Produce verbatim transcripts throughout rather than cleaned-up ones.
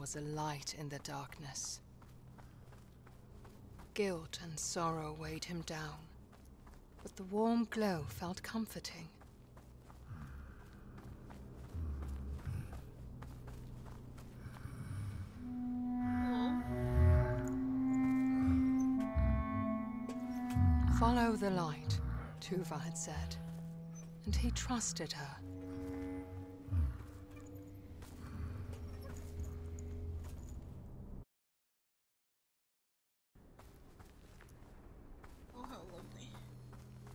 was a light in the darkness. Guilt and sorrow weighed him down, but the warm glow felt comforting. Follow the light, Tuva had said, and he trusted her. Oh, how lovely.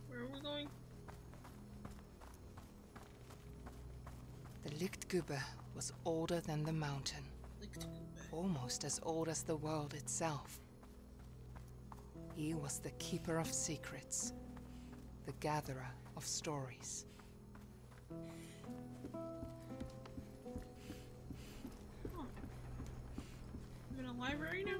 Where are we going? The Lichtgubbe was older than the mountain, almost as old as the world itself. He was the keeper of secrets, the gatherer of stories. Oh. I'm in a library now?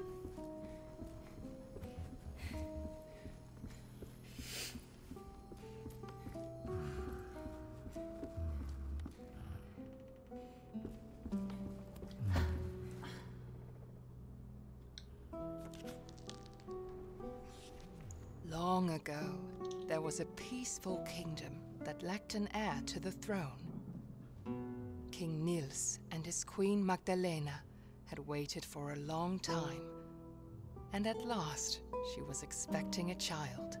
Long ago, there was a peaceful kingdom that lacked an heir to the throne. King Nils and his queen Magdalena had waited for a long time, and at last she was expecting a child.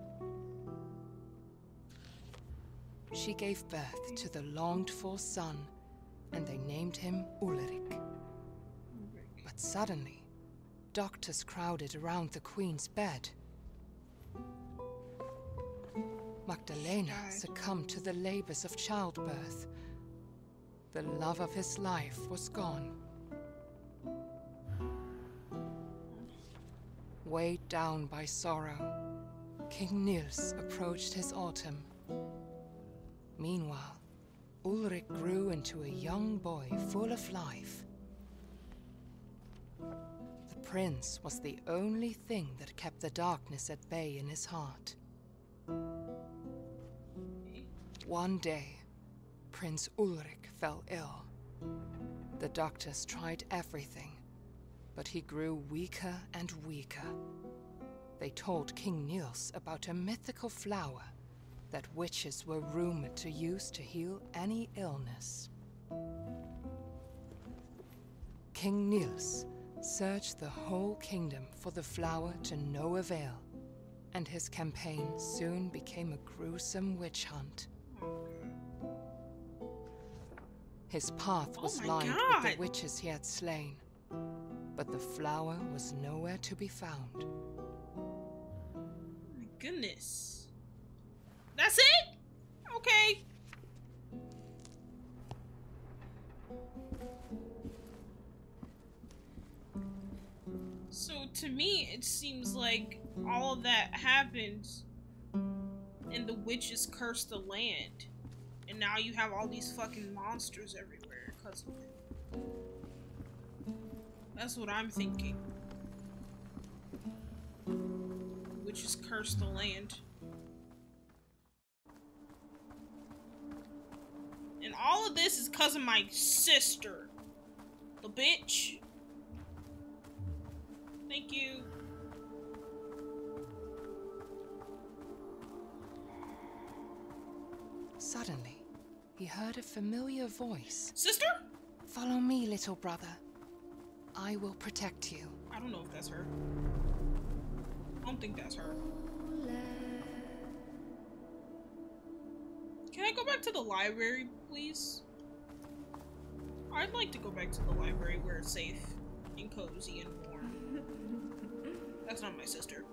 She gave birth to the longed-for son, and they named him Ulrich. But suddenly, doctors crowded around the queen's bed. Magdalena succumbed to the labors of childbirth. The love of his life was gone. Weighed down by sorrow, King Nils approached his autumn. Meanwhile, Ulrich grew into a young boy full of life. The prince was the only thing that kept the darkness at bay in his heart. One day, Prince Ulrich fell ill. The doctors tried everything, but he grew weaker and weaker. They told King Nils about a mythical flower that witches were rumored to use to heal any illness. King Nils searched the whole kingdom for the flower to no avail, and his campaign soon became a gruesome witch hunt. His path was oh lined God. with the witches he had slain, but the flower was nowhere to be found. Oh my goodness. That's it? Okay. So to me, it seems like all of that happened and the witches cursed the land. And now you have all these fucking monsters everywhere because of it. That's what I'm thinking. Which is curse the land. And all of this is because of my sister. The bitch. Thank you. Suddenly, he heard a familiar voice. Sister? Follow me, little brother. I will protect you. I don't know if that's her. I don't think that's her. Can I go back to the library, please? I'd like to go back to the library where it's safe and cozy and warm. That's not my sister.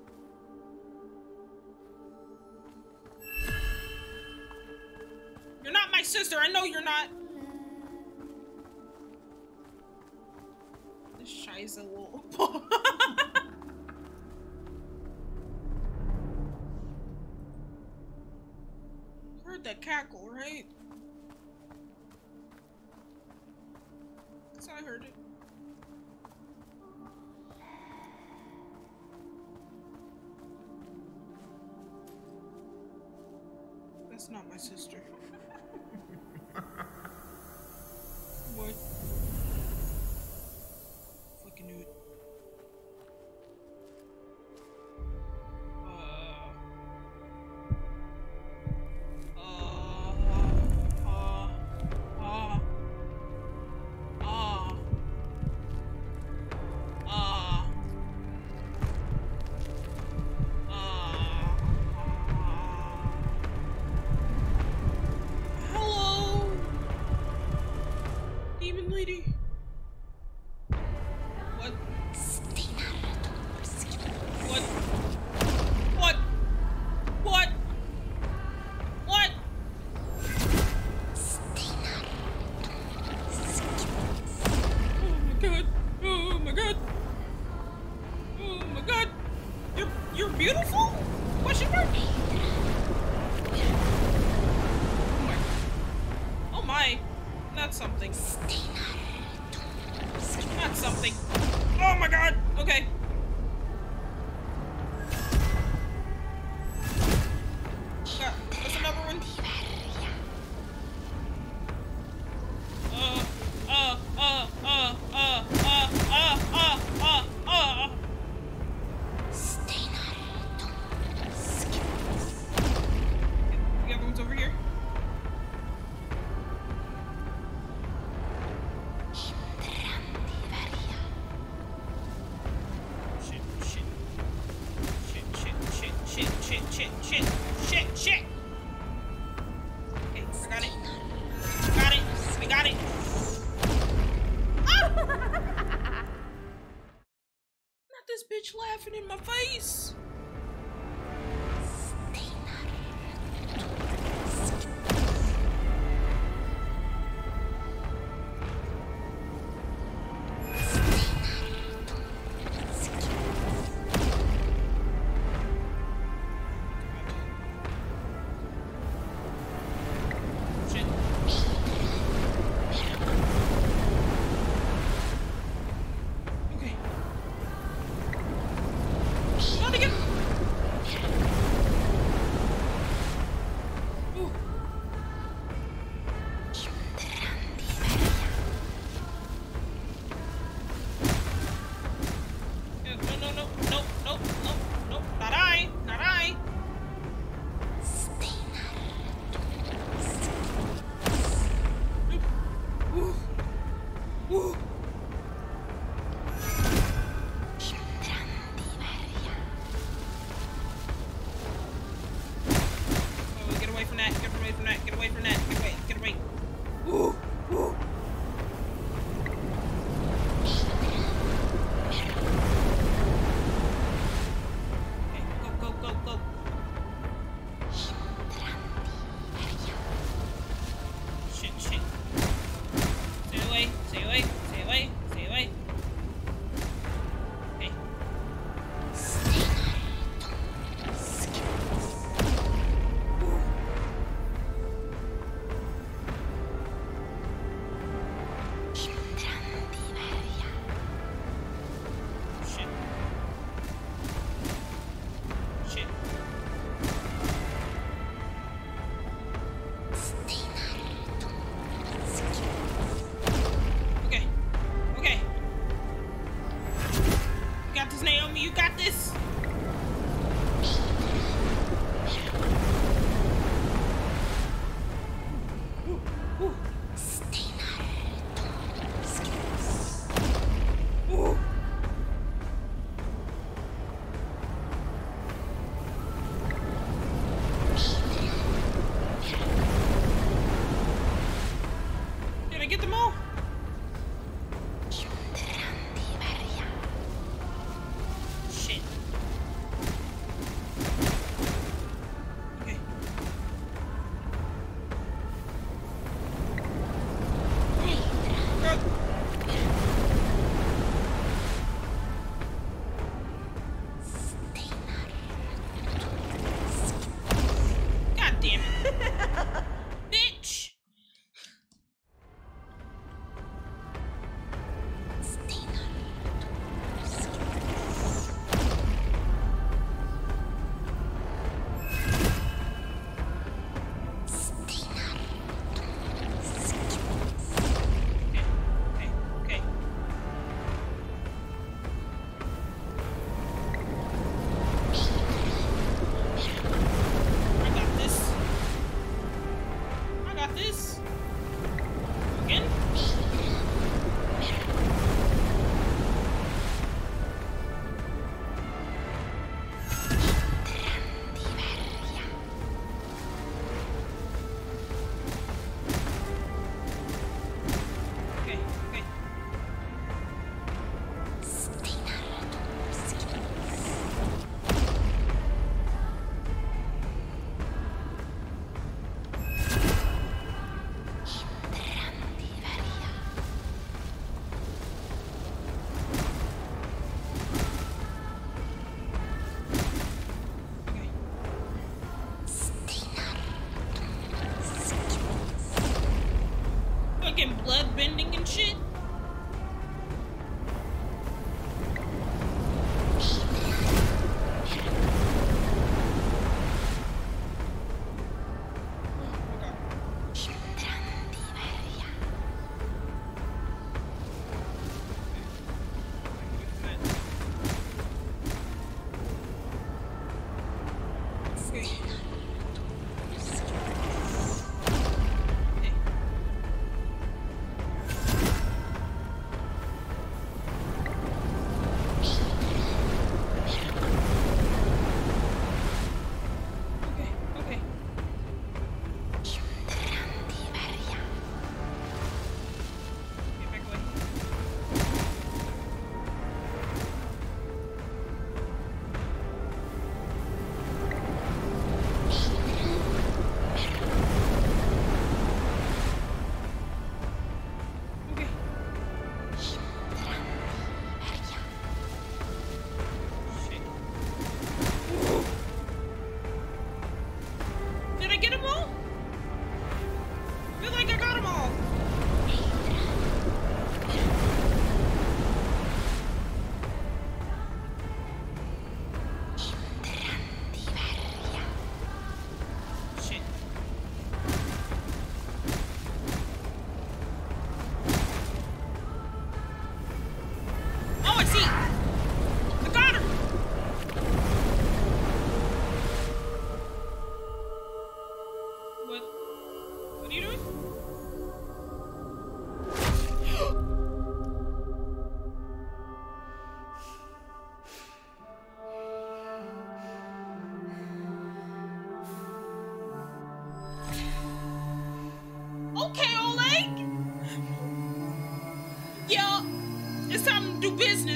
You're not my sister, I know you're not. This shy's a little Heard that cackle, right? Cause I heard it. That's not my sister. What? beautiful? Question mark? Oh my. Oh my. Not something. Not something. Oh my god! Okay. What's another one? Uh, uh, uh, uh, uh, uh, uh, uh, uh, uh, uh. The other one's over here. Shit, shit. Shit, shit, shit, shit, shit, shit, shit, shit, shit. Okay, I got it. I got it. We got it. Ah! Not this bitch laughing in my face. Again.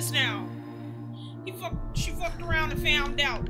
us now. He fucked, she fucked around and found out.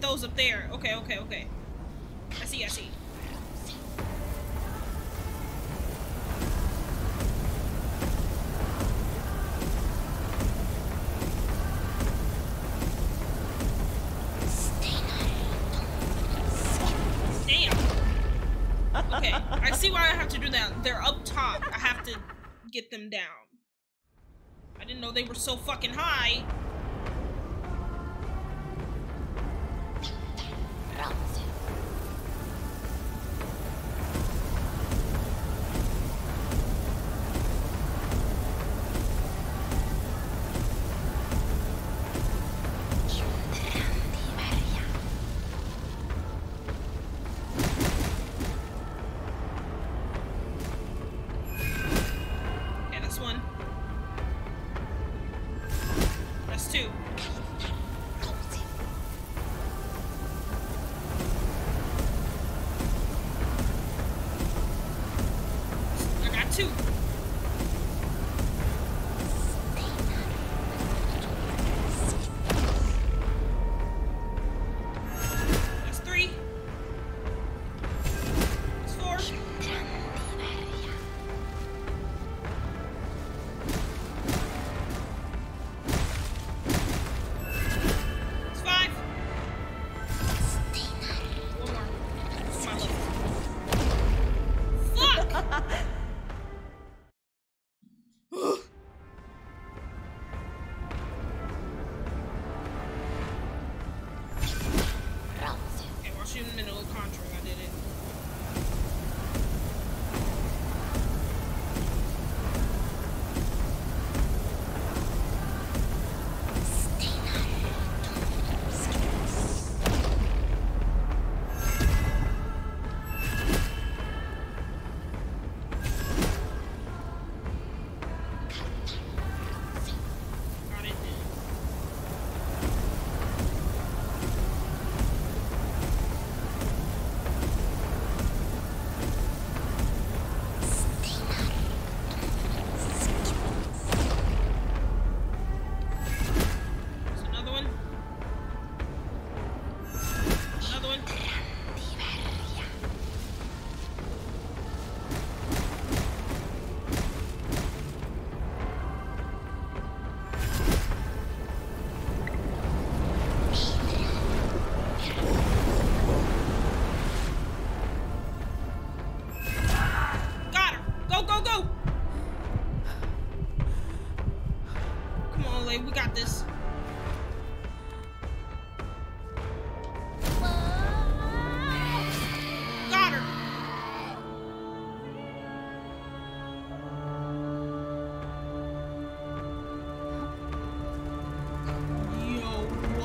Those up there. Okay, okay, okay. I see, I see. Damn. Okay, I see why I have to do that. They're up top. I have to get them down. I didn't know they were so fucking high.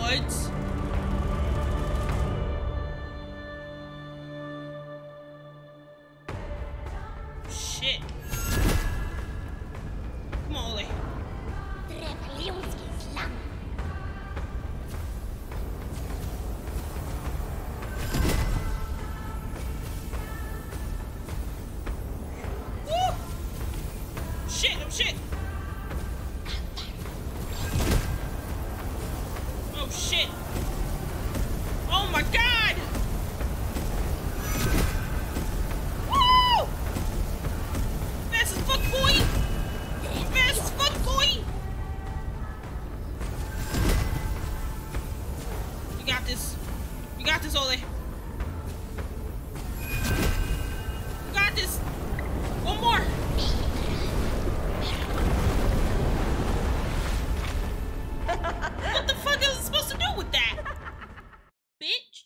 woods. Shit. Moly. Shit, oh shit! Oh shit! Oh my god! Woo! Fast as fuck, boy! Fast as fuck, boy! You got this. You got this, Ole. You got this! One more! What the fuck is it supposed to do with that? Bitch.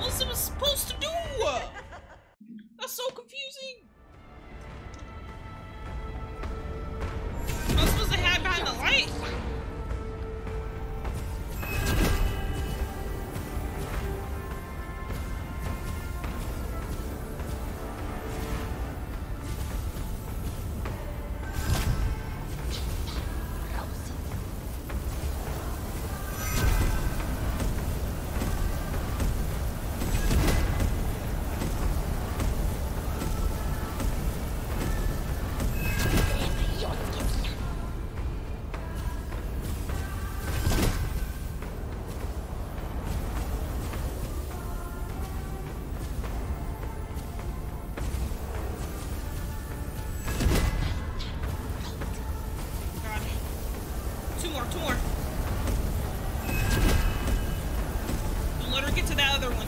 What's it supposed to do? That's so confusing. I'm supposed to hide behind the light. Two more, two more. Don't let her get to that other one.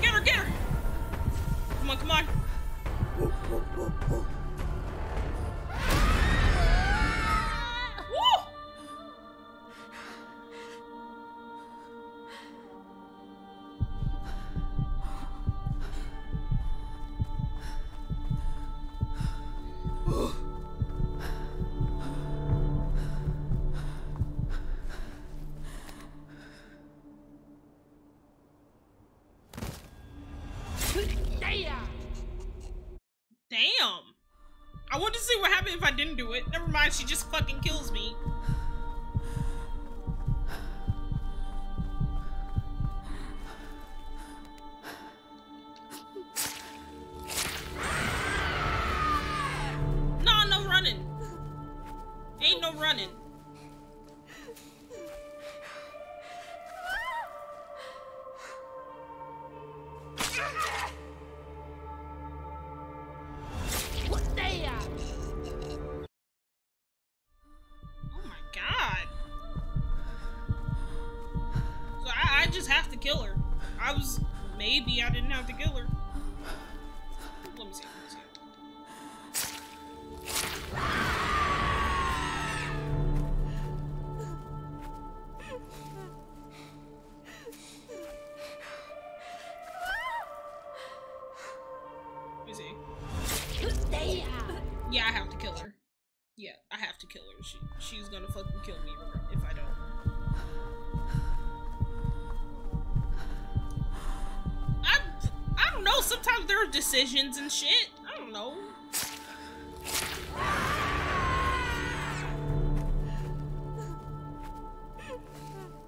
Get her, get her! Come on, come on. Damn. I wanted to see what happened if I didn't do it. Never mind, she just fucking kills me. No, no running. Ain't no running. Have to kill her. I was maybe I didn't have to kill her. Let me see. Let me see. Let me see. Yeah, I have to kill her. Yeah, I have to kill her. She she's gonna fucking kill me if I don't. I don't know, sometimes there are decisions and shit. I don't know.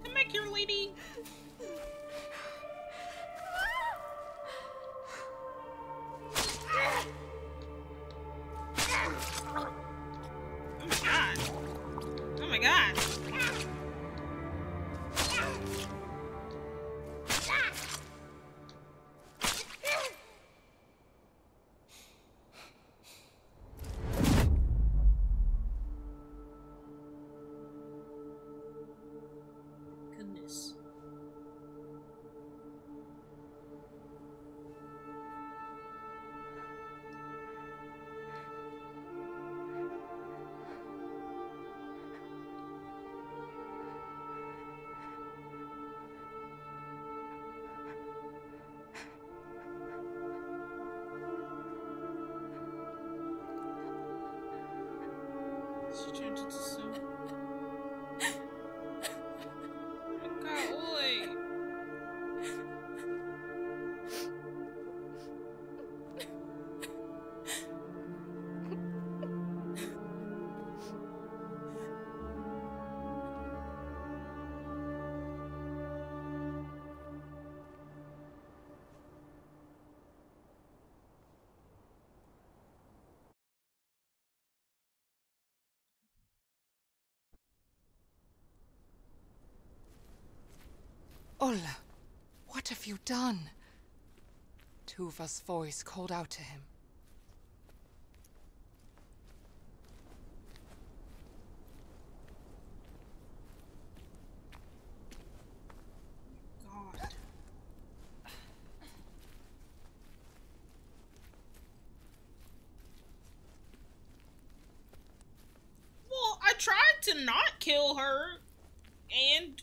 Come back here, lady. Oh my god. Oh my god. She turned into soup. Ulla, what have you done? Tuva's voice called out to him. God. Well, I tried to not kill her, and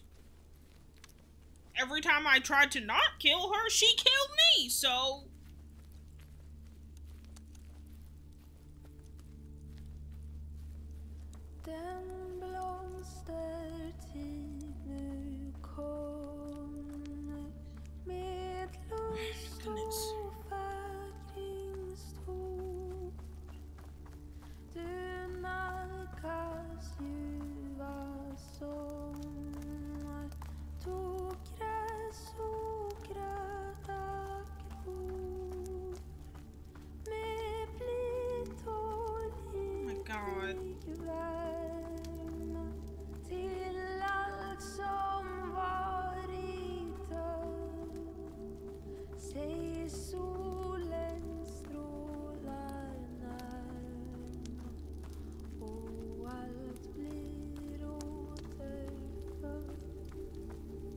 every time I tried to not kill her, she killed me, so...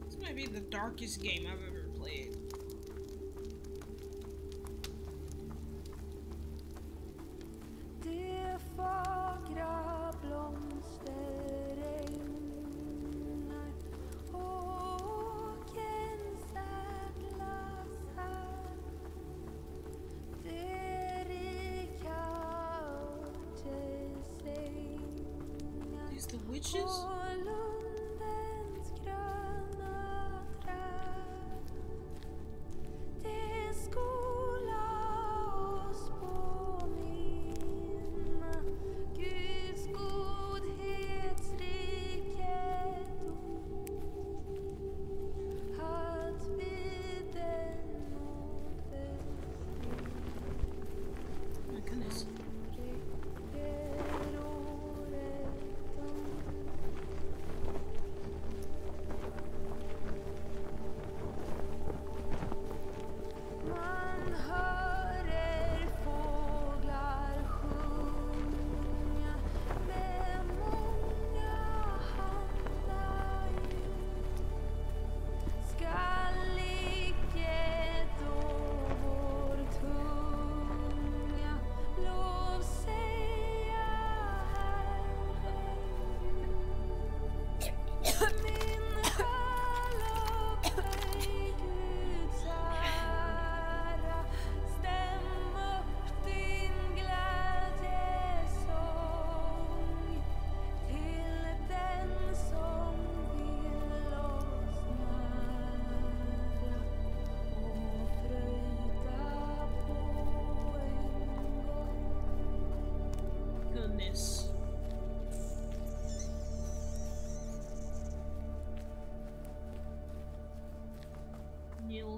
This might be the darkest game I've ever played. These the witches?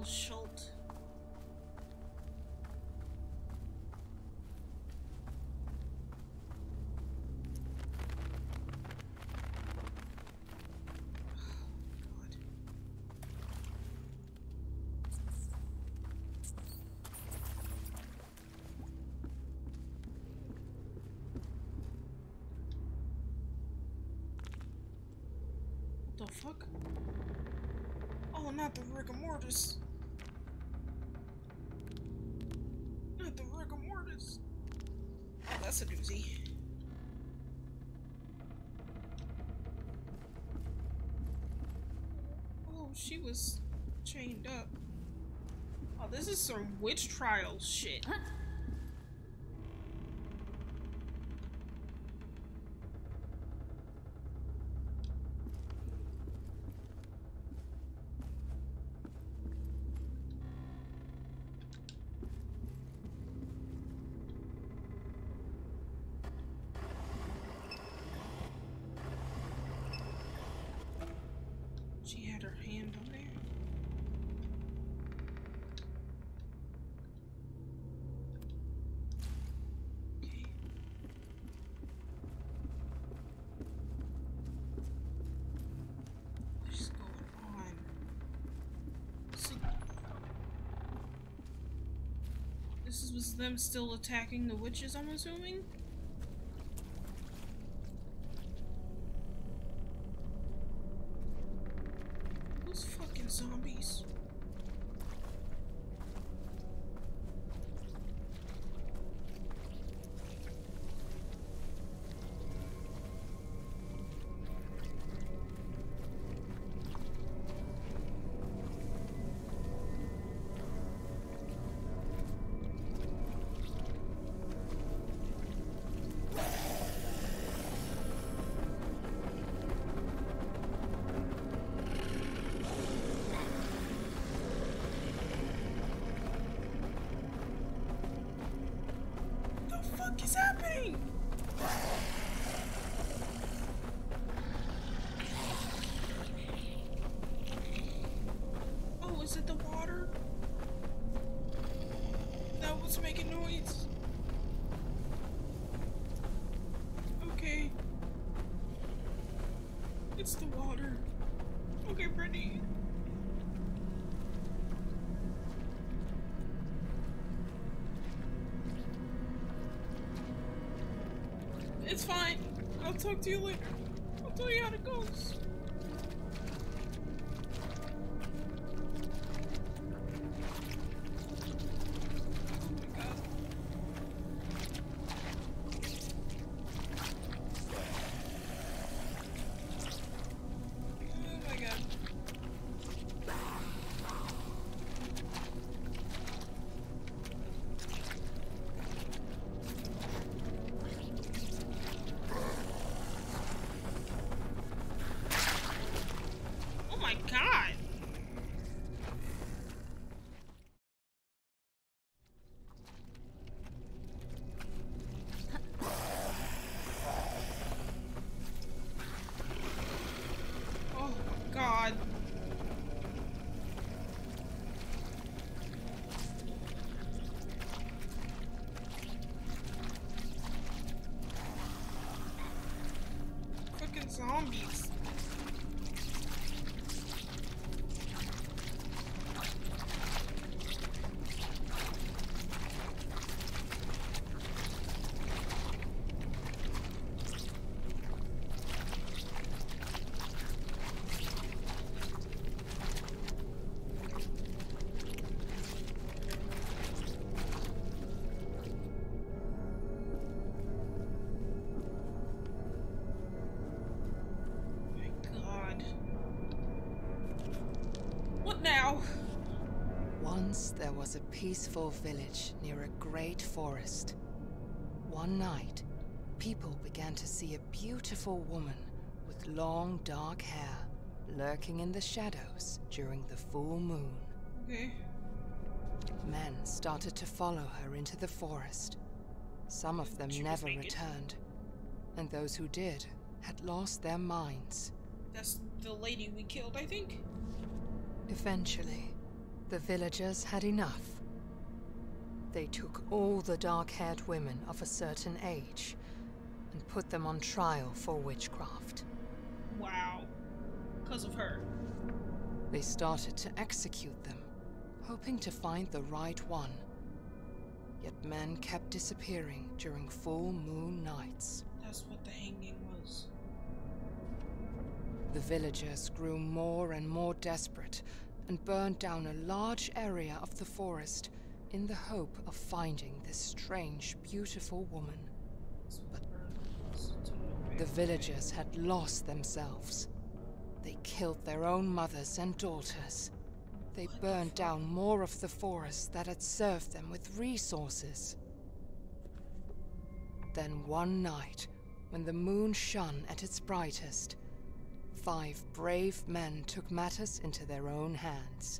Schult. What the fuck? Oh, not the rigor mortis. That's a doozy. Oh, she was chained up. Oh, this is some witch trial shit. was them still attacking the witches, I'm assuming? Those fucking zombies. It's the water. Okay, Brittany. It's fine. I'll talk to you later. I'll tell you how it goes. Zombies. A peaceful village near a great forest. One night, people began to see a beautiful woman with long dark hair lurking in the shadows during the full moon. Okay. Men started to follow her into the forest. Some of them never returned, and those who did had lost their minds. That's the lady we killed, I think. Eventually, the villagers had enough. They took all the dark-haired women of a certain age and put them on trial for witchcraft. Wow. Because of her. They started to execute them, hoping to find the right one. Yet men kept disappearing during full moon nights. That's what the hanging was. The villagers grew more and more desperate and burned down a large area of the forest in the hope of finding this strange, beautiful woman. But the villagers had lost themselves. They killed their own mothers and daughters. They burned down more of the forest that had served them with resources. Then one night, when the moon shone at its brightest, five brave men took matters into their own hands.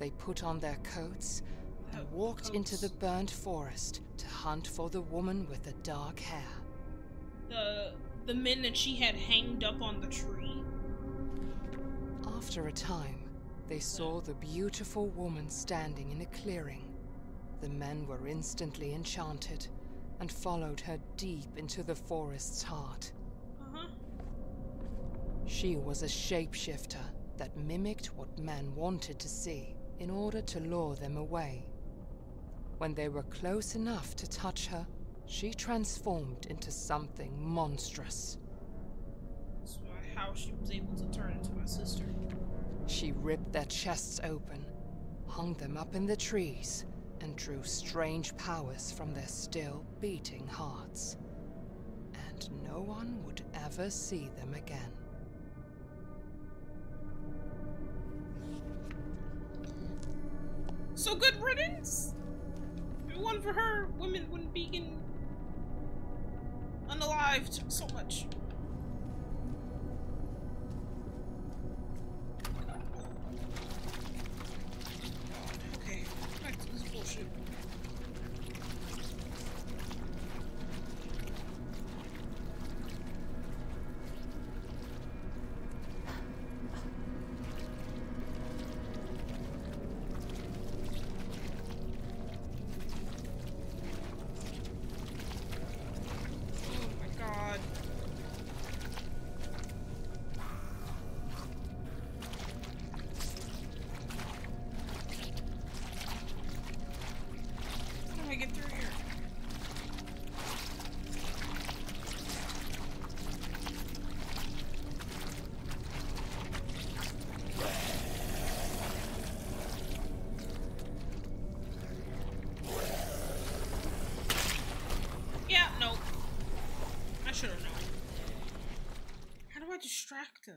They put on their coats and walked into the burnt forest to hunt for the woman with the dark hair. The, the men that she had hanged up on the tree. After a time, they saw the beautiful woman standing in a clearing. The men were instantly enchanted and followed her deep into the forest's heart. She was a shapeshifter that mimicked what men wanted to see in order to lure them away. When they were close enough to touch her, she transformed into something monstrous. That's how she was able to turn into my sister. She ripped their chests open, hung them up in the trees, and drew strange powers from their still beating hearts. And no one would ever see them again. So good riddance! If it wasn't for her, women wouldn't be getting unalived so much. Distract him.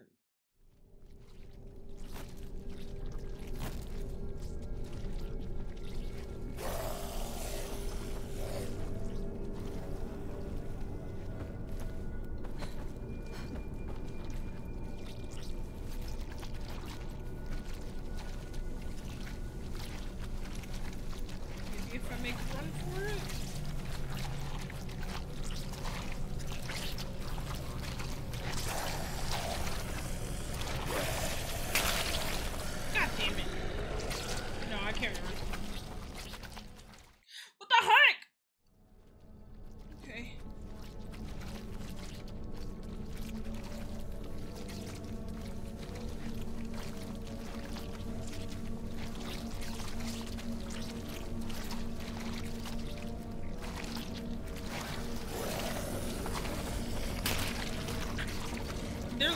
Maybe if I make a run for it.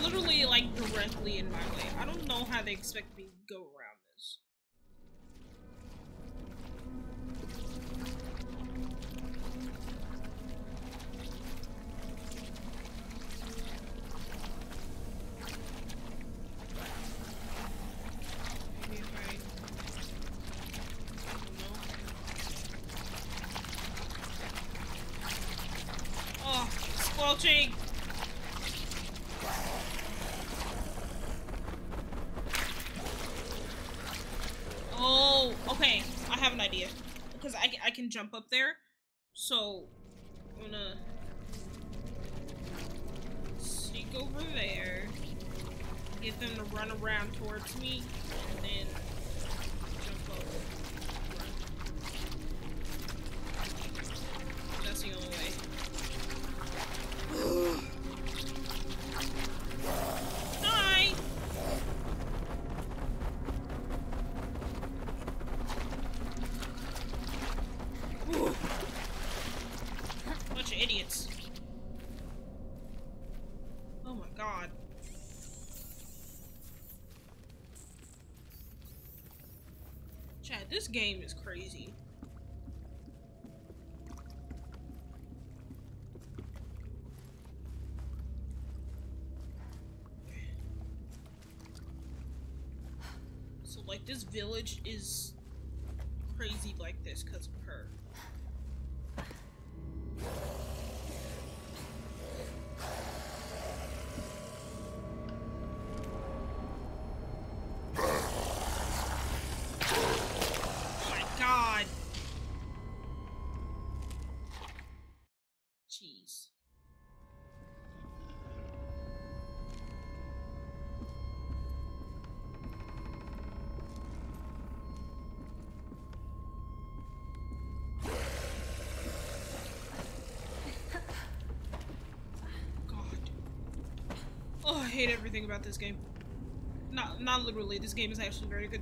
Literally, like, directly in my way. I don't know how they expect me to go around this. Maybe if I... Oh, squelching! Can jump up there, so I'm gonna sneak over there, get them to run around towards me, and then jump over. Run. That's the only way. Die! Idiots. Oh my god. Chat, this game is crazy. So like this village is crazy like this because of her. Oh, I hate everything about this game. Not, not literally, this game is actually very good.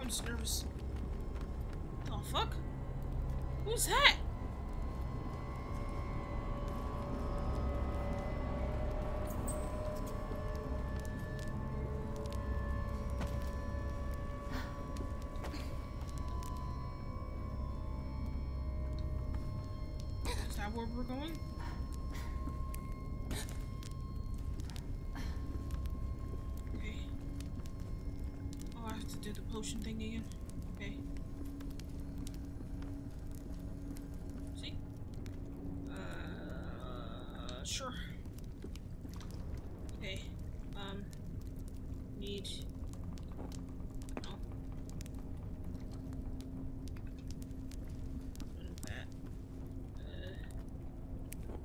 I'm just nervous. Oh, fuck. Who's that? Is that where we're going? Okay. Oh, I have to do the potion thing again. Okay. Sure. Okay. Um. Need. No. None of that. Uh.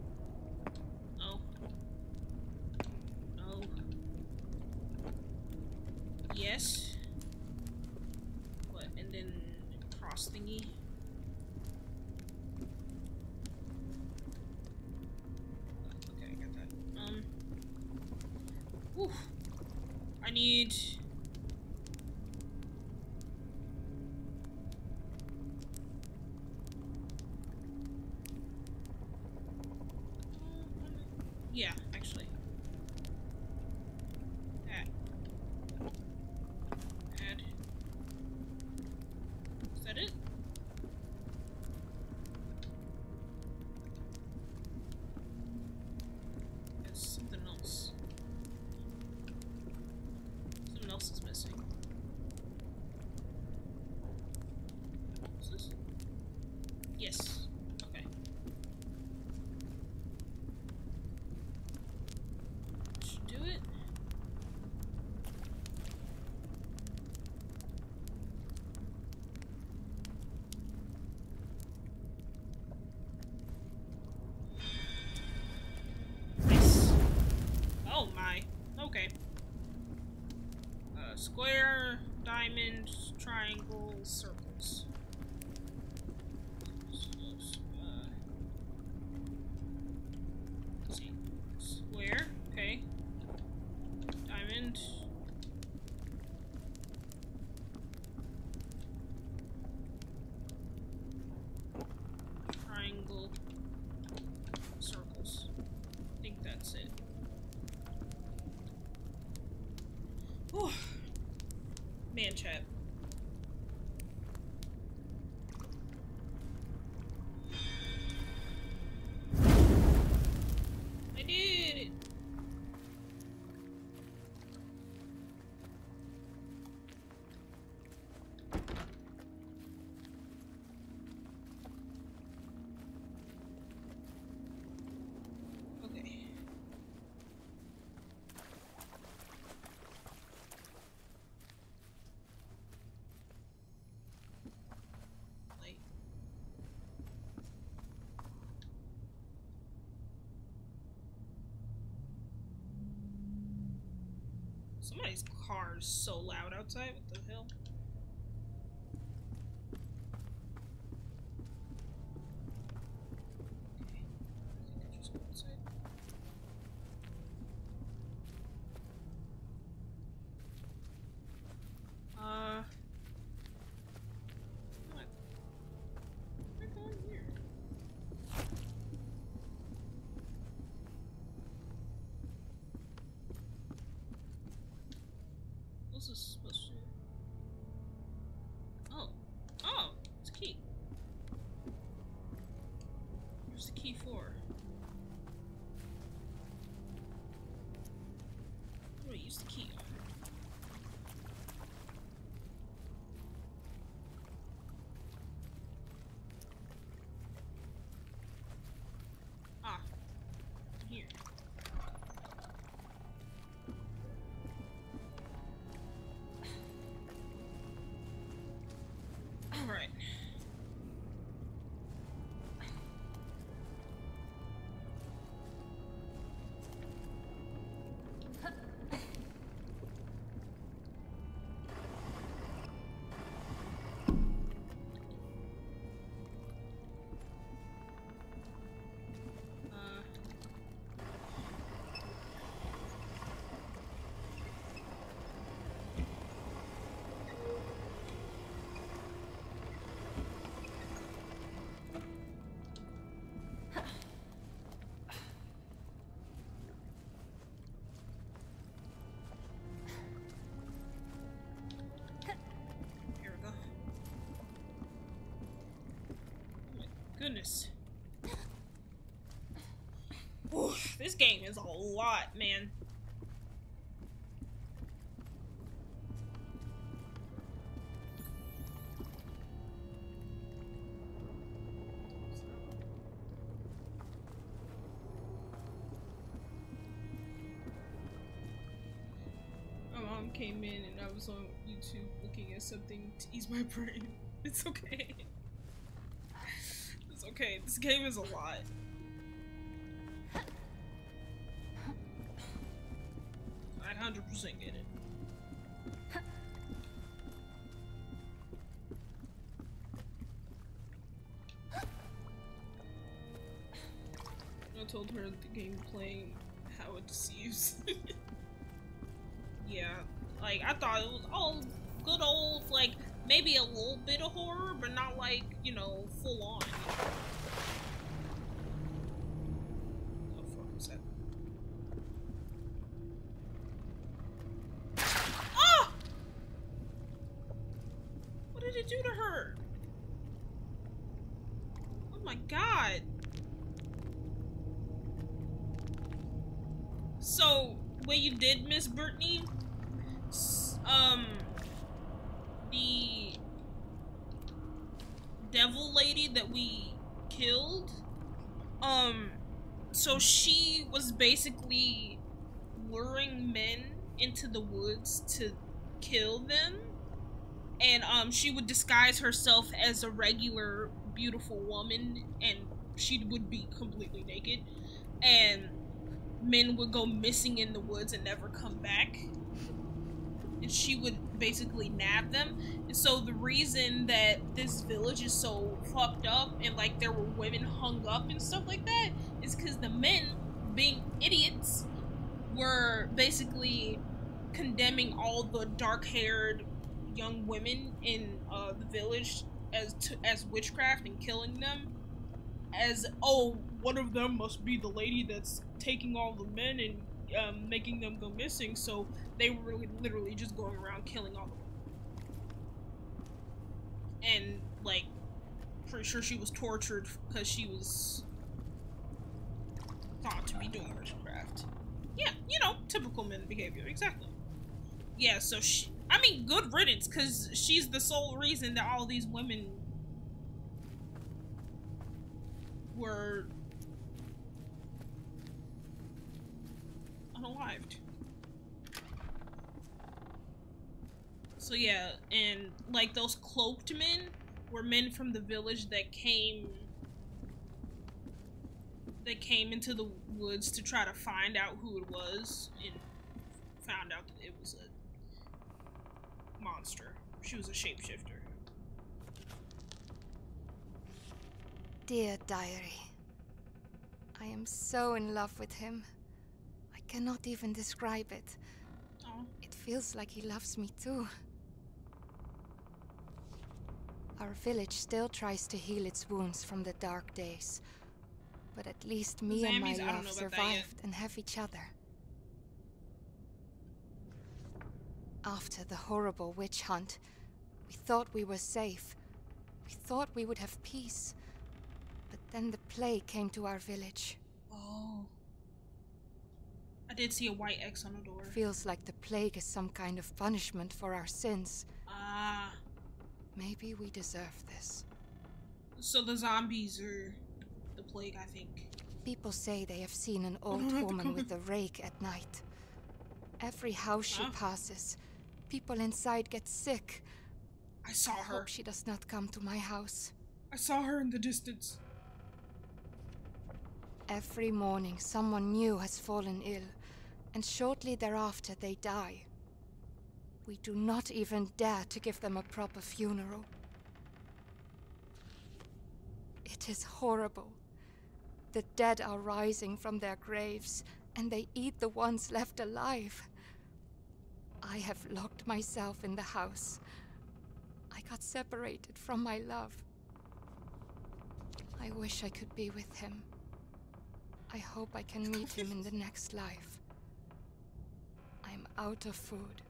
No. No. Yes. What? And then cross thingy. Need yeah, actually that add. Is that it? There's something else. Else is missing. What's this? Yes. Okay. Should do it. Nice. Oh my. Okay. Square, diamond, triangle, circles. Uh, see. Square, okay. Diamond. Triangle. Circles. I think that's it. Whew. Man chat. I did it. Okay. Somebody's car is so loud outside. What the hell? Okay. I think I just go outside. Uh. What? What's going on here? This is supposed to goodness. Oof, this game is a lot, man. My mom came in and I was on YouTube looking at something to ease my brain. It's okay. It's okay. This game is a lot. I one hundred percent get it. I told her the game playing how it deceives. Yeah, like I thought it was all good old, like maybe a little bit of horror, but not like, you know, full on. Did Miss Brittany, um, the devil lady that we killed, um, so she was basically luring men into the woods to kill them, and, um, she would disguise herself as a regular beautiful woman, and she would be completely naked, and men would go missing in the woods and never come back, and she would basically nab them. And so the reason that this village is so fucked up and like there were women hung up and stuff like that is because the men, being idiots, were basically condemning all the dark-haired young women in uh, the village as to, as witchcraft and killing them as, oh, one of them must be the lady that's taking all the men and um, making them go missing, so they were really literally just going around killing all the women. And, like, pretty sure she was tortured because she was thought to be doing witchcraft. Yeah, you know, typical men behavior, exactly. Yeah, so she, I mean, good riddance, because she's the sole reason that all these women were unalived. So yeah, and like those cloaked men were men from the village that came that came into the woods to try to find out who it was, and found out that it was a monster. She was a shapeshifter. Dear diary, I am so in love with him. I cannot even describe it. Oh. It feels like he loves me too. Our village still tries to heal its wounds from the dark days, but at least me Sammies, and my love survived and have each other. After the horrible witch hunt, we thought we were safe. We thought we would have peace. Then the plague came to our village. Oh. I did see a white X on the door. Feels like the plague is some kind of punishment for our sins. Ah. Maybe we deserve this. So the zombies are the plague, I think. People say they have seen an old woman with a rake at night. Every house she huh? passes, people inside get sick. I saw I her. Hope she does not come to my house. I saw her in the distance. Every morning, someone new has fallen ill, and shortly thereafter they die. We do not even dare to give them a proper funeral. It is horrible. The dead are rising from their graves, and they eat the ones left alive. I have locked myself in the house. I got separated from my love. I wish I could be with him. I hope I can meet him in the next life. I'm out of food,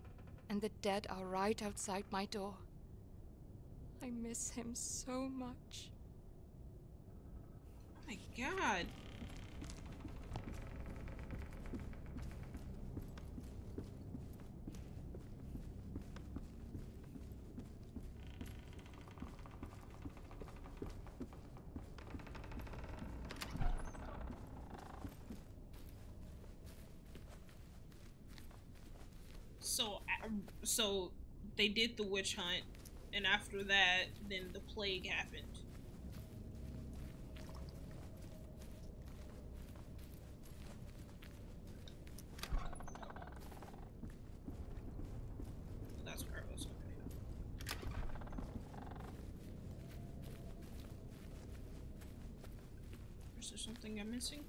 and the dead are right outside my door. I miss him so much. my god. So, so they did the witch hunt, and after that, then the plague happened. Something I'm missing?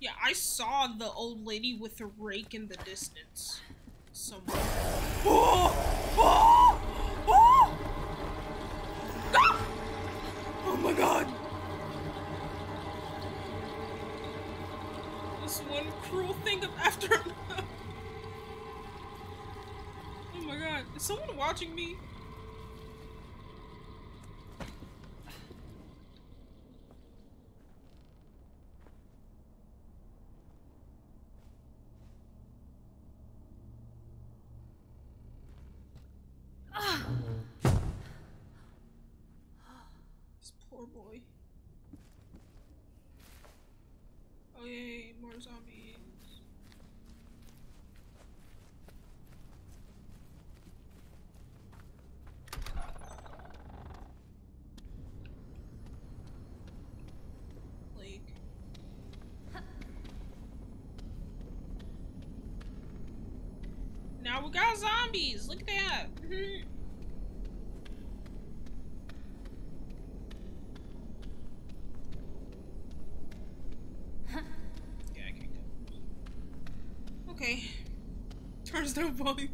Yeah, I saw the old lady with a rake in the distance. Somewhere. Oh! Oh! Oh! Ah! Oh my god! This one cruel thing after him. Oh my god. Is someone watching me? Zombies. Plague. Now we got zombies! Look at that! No volume.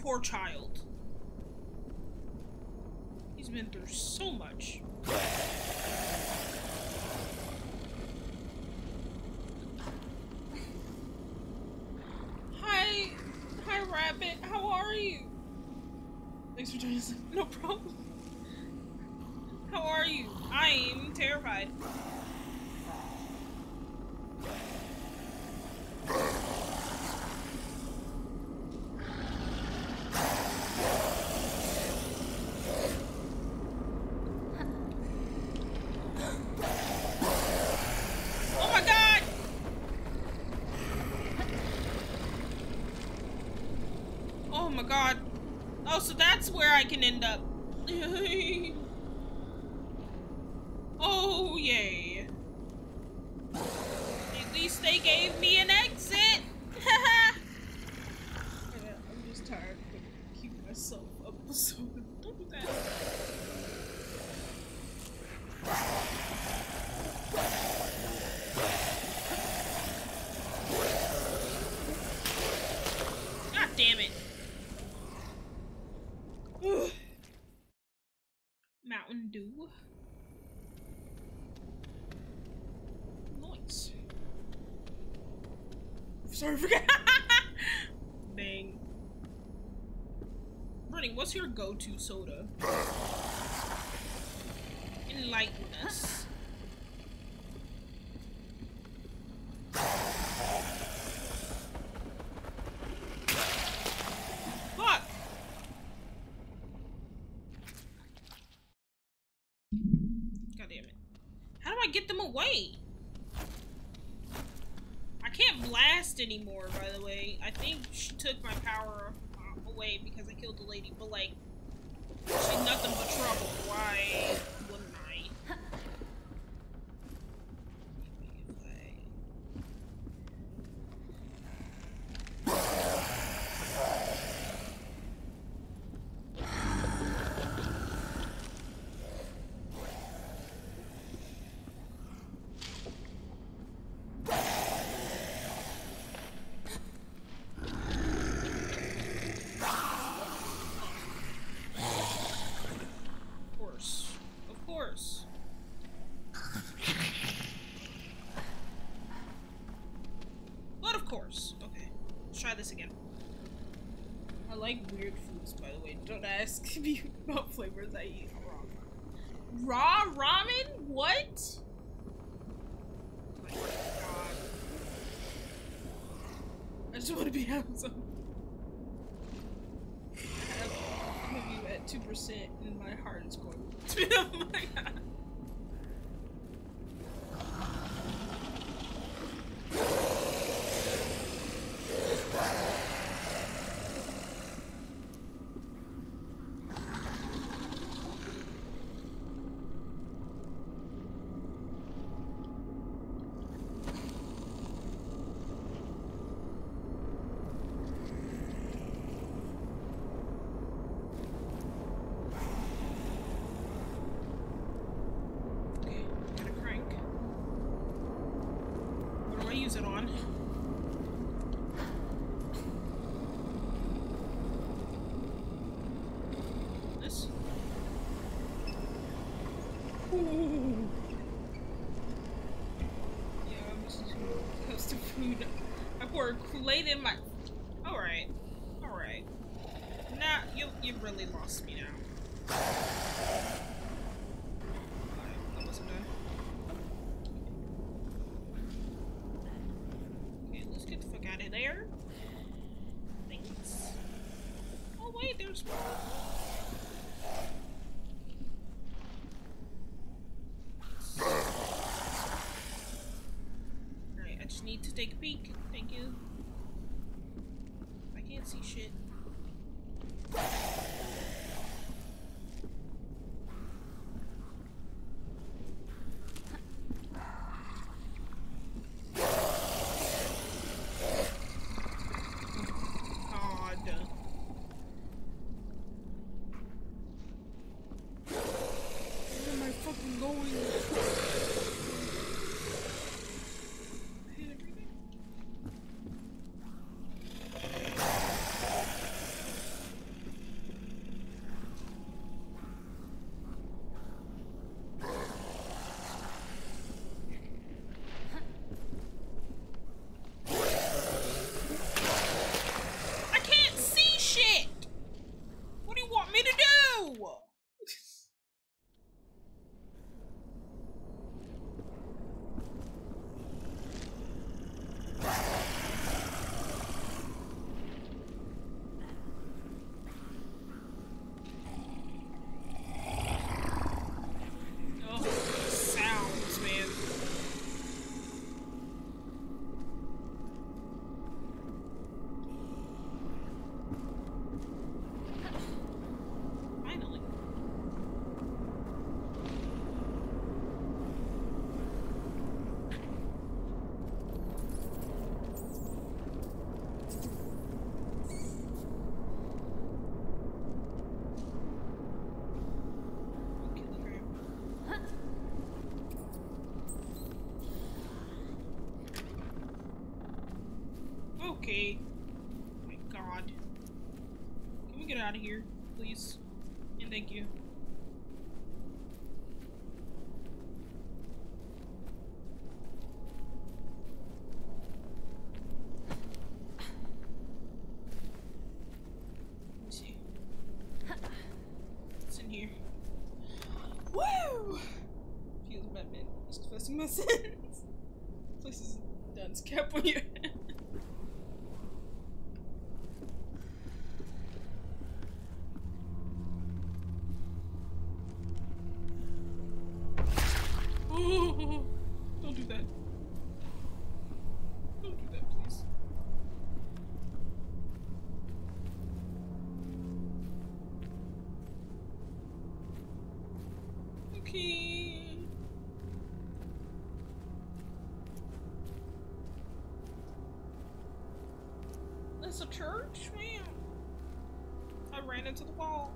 Poor child. He's been through so much. Hi, hi, Rabbit. How are you? Thanks for joining us. No problem. How are you? I'm terrified. Can end up. Oh, yay. At least they gave me an exit. Haha. Yeah, I'm just tired of keeping myself up, so don't do that. God damn it. Do noise. Sorry, I forgot. Bang. Brittany, what's your go-to soda? Enlighten us. Wait, I can't blast anymore, by the way. I think she took my power uh, away because I killed the lady, but like, she's nothing but trouble. Why wouldn't I? like weird foods, by the way. Don't ask me about flavors I eat. Raw ramen? What? Oh my god. I just want to be handsome. I have all of you at two percent and my heart is going. Oh my god. Take a peek. Thank you. I can't see shit. Okay. Oh my god. Can we get out of here, please? And thank you. Let's see. What's in here? Woo! Feels bad, man. Just confessing my sins. This place is done. It's cap on your head. That's a church, man. I ran into the wall.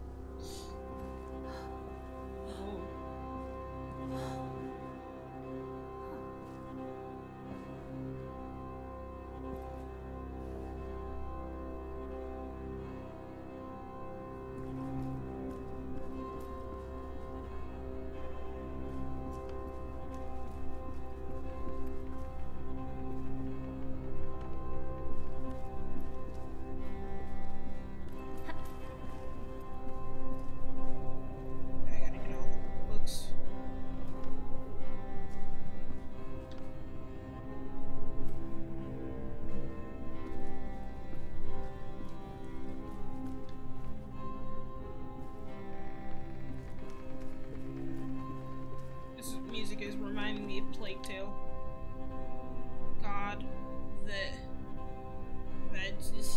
music is reminding me of Plague Tale. God, that that this is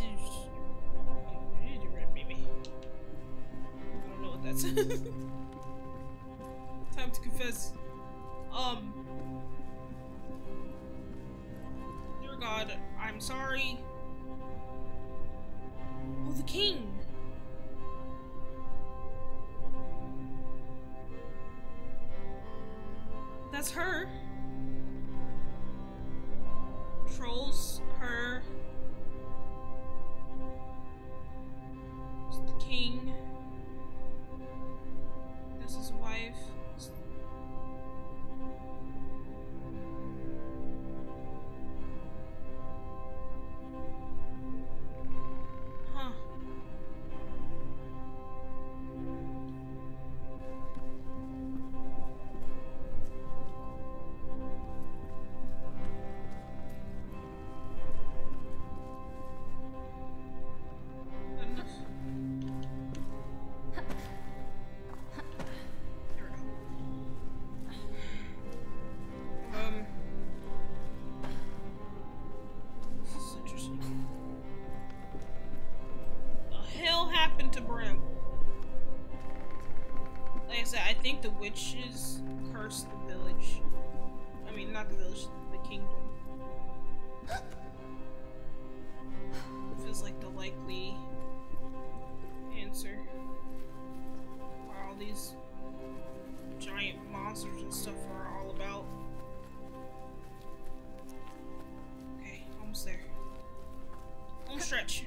maybe. I don't know what that says. Time to confess. Um, dear God, I'm sorry. Oh, the king. That's her. Trolls her. It's the king. That's his wife. It's... Huh. The witches cursed the village. I mean, not the village, the kingdom. Feels like the likely answer. What all these giant monsters and stuff are all about. Okay, almost there. Home stretch.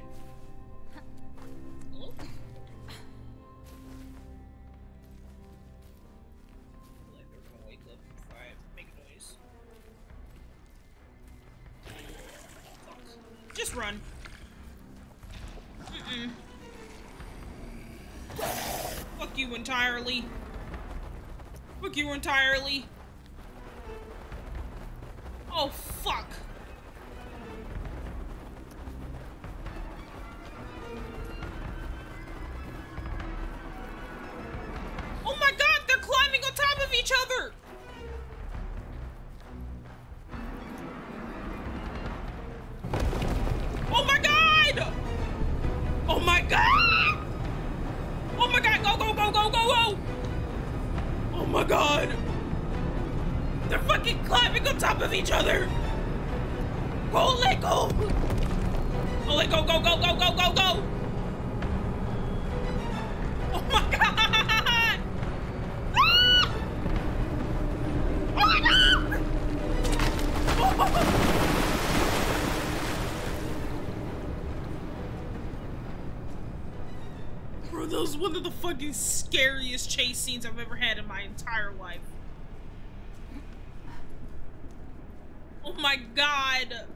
Run. Mm-mm. Fuck you entirely. Fuck you entirely. Oh, fuck. Oh my God, they're climbing on top of each other. Of each other. Go, let go. Go, let go, go, go, go, go, go, go. Oh my God. Ah! Oh my God. Oh. Bro, that was one of the fucking scariest chase scenes I've ever had in my entire life. Oh my God!